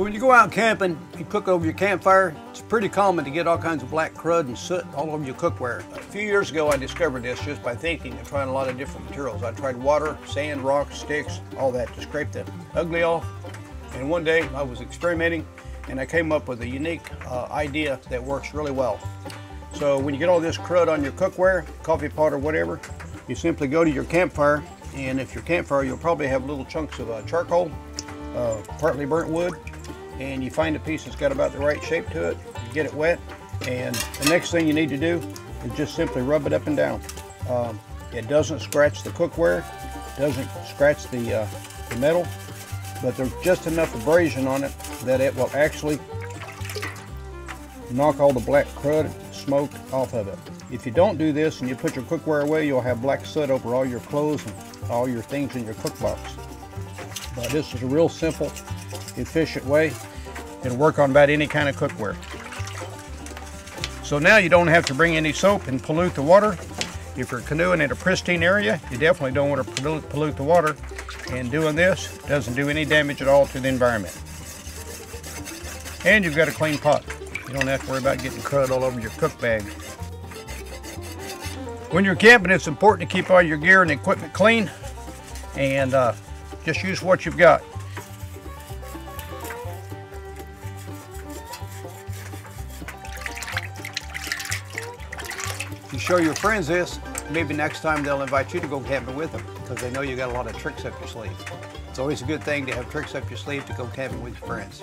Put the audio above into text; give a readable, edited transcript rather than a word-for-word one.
So when you go out camping and cook over your campfire, it's pretty common to get all kinds of black crud and soot all over your cookware. A few years ago, I discovered this just by thinking and trying a lot of different materials. I tried water, sand, rocks, sticks, all that to scrape the ugly off. And one day I was experimenting and I came up with a unique idea that works really well. So when you get all this crud on your cookware, coffee pot or whatever, you simply go to your campfire, and if your campfire, you'll probably have little chunks of charcoal, partly burnt wood, and you find a piece that's got about the right shape to it, you get it wet, and the next thing you need to do is just simply rub it up and down. It doesn't scratch the cookware, doesn't scratch the metal, but there's just enough abrasion on it that it will actually knock all the black crud, smoke off of it. If you don't do this and you put your cookware away, you'll have black soot over all your clothes and all your things in your cookbox. But this is a real simple, efficient way. It'll work on about any kind of cookware. So now you don't have to bring any soap and pollute the water. If you're canoeing in a pristine area, you definitely don't want to pollute the water. And doing this doesn't do any damage at all to the environment. And you've got a clean pot. You don't have to worry about getting crud all over your cook bag. When you're camping, it's important to keep all your gear and equipment clean, and just use what you've got. You show your friends this, maybe next time they'll invite you to go camping with them, because they know you got a lot of tricks up your sleeve. It's always a good thing to have tricks up your sleeve to go camping with your friends.